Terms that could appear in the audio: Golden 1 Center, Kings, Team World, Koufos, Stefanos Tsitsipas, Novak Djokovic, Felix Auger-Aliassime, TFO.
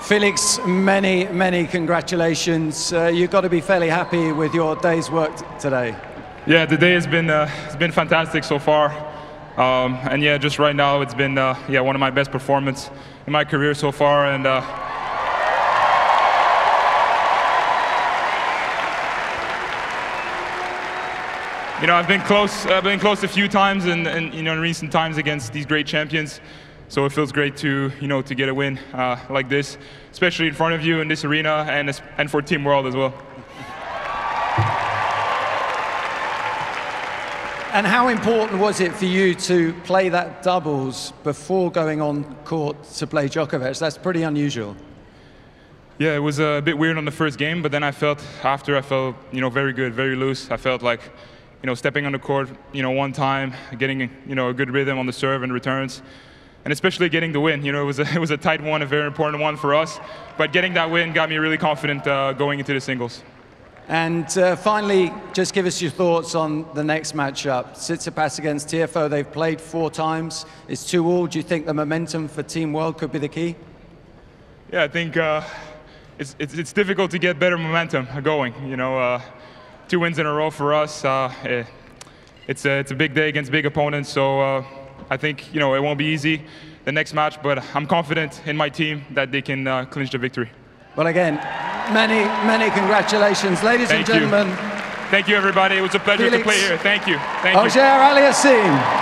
Felix, many, many congratulations. You've got to be fairly happy with your day's work today. Yeah, the day has been it's been fantastic so far, and yeah, just right now it's been yeah, one of my best performances in my career so far, and. You know, I've been close a few times, and you know, in recent times against these great champions. So it feels great to, you know, to get a win like this, especially in front of you in this arena, and for Team World as well. And how important was it for you to play that doubles before going on court to play Djokovic? That's pretty unusual. Yeah, it was a bit weird on the first game, but then I felt after, I felt, you know, very good, very loose. I felt like, you know, stepping on the court, you know, one time, getting, you know, a good rhythm on the serve and returns, and especially getting the win. You know, it was a tight one, a very important one for us, but getting that win got me really confident going into the singles. And finally, just give us your thoughts on the next matchup. Tsitsipas against TFO, they've played 4 times. It's 2-all. Do you think the momentum for Team World could be the key? Yeah, I think it's difficult to get better momentum going, you know. 2 wins in a row for us. It's a big day against big opponents, so I think, you know, it won't be easy the next match, but I'm confident in my team that they can clinch the victory. Well, again, many, many congratulations, ladies and gentlemen. Thank you, everybody. It was a pleasure to play here. Thank you. Thank you. Auger-Aliassime.